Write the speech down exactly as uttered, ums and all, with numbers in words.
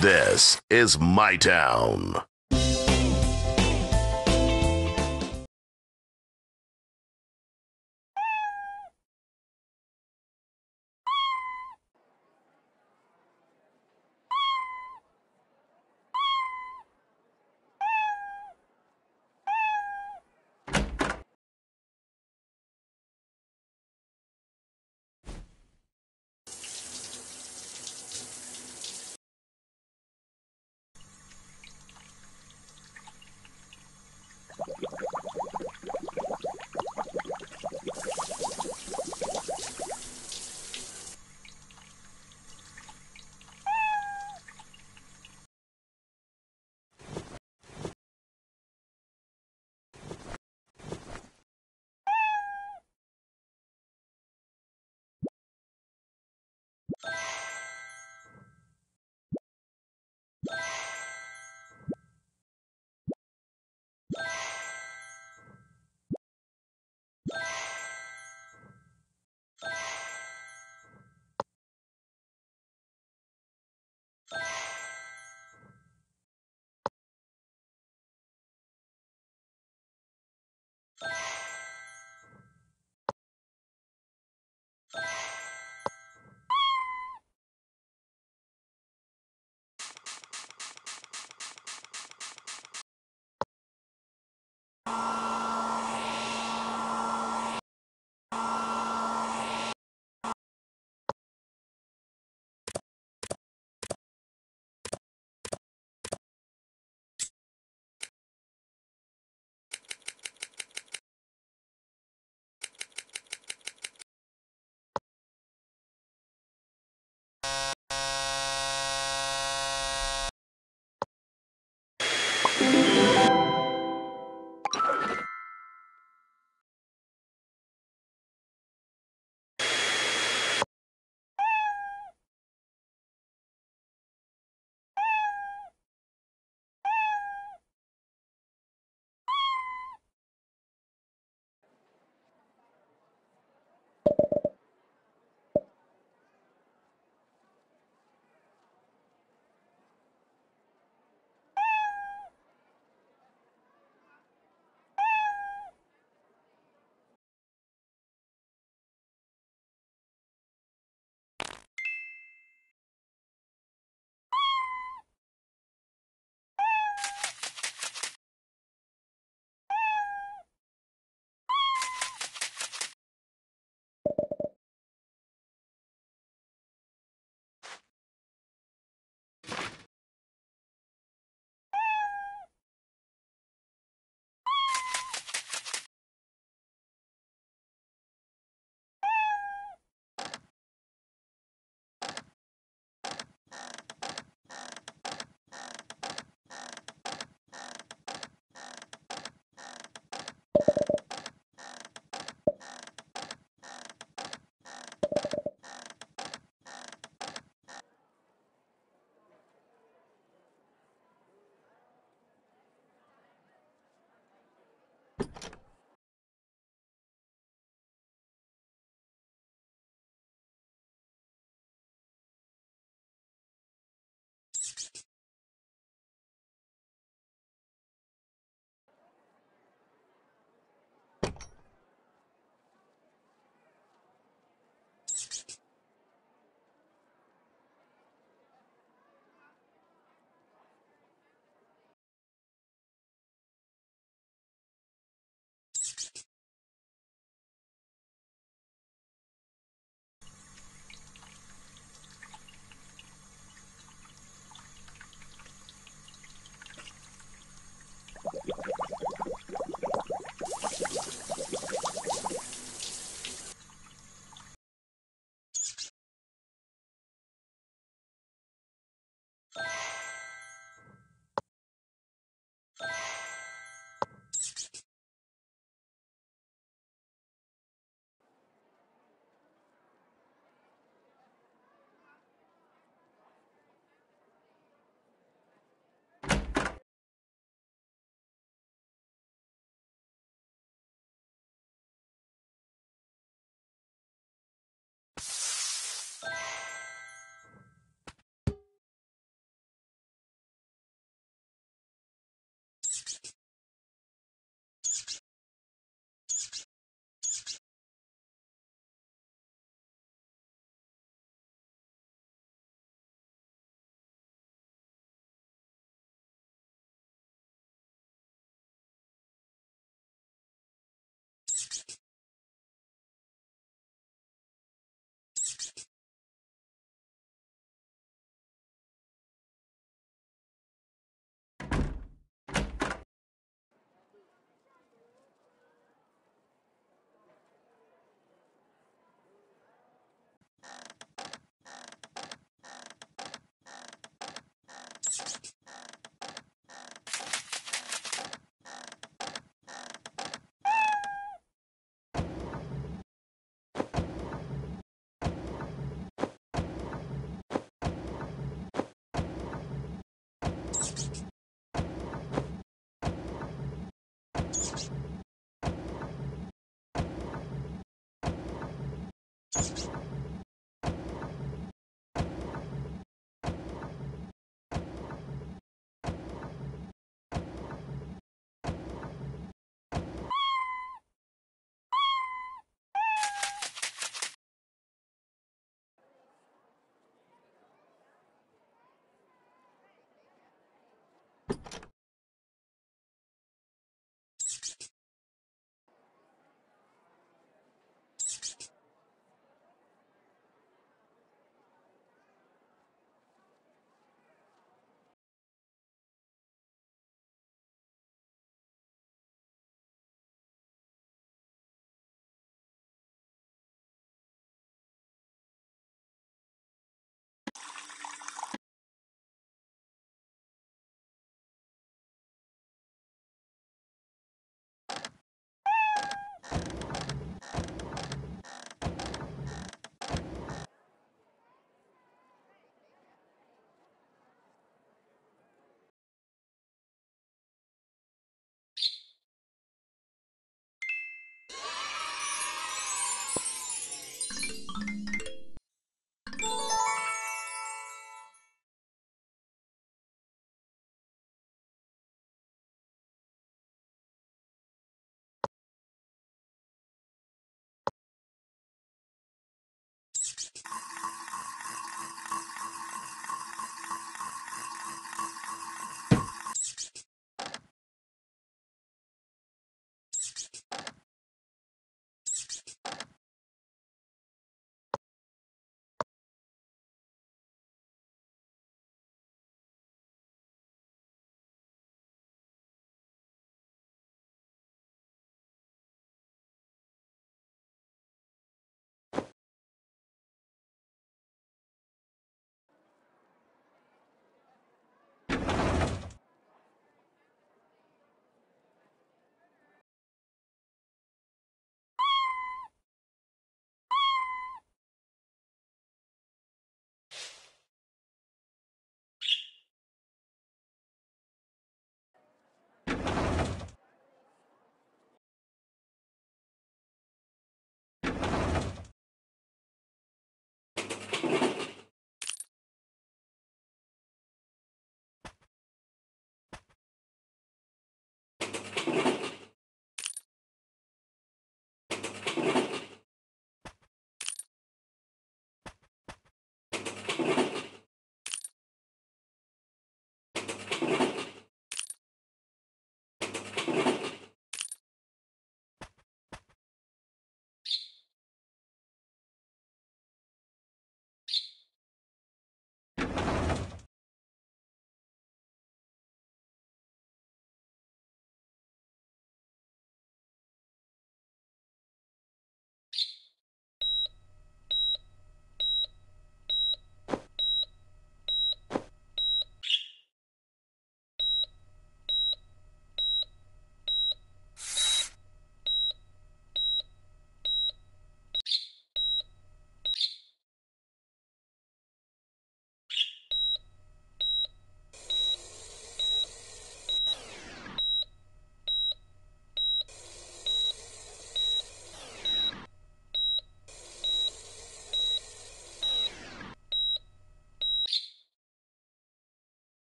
This is My Town.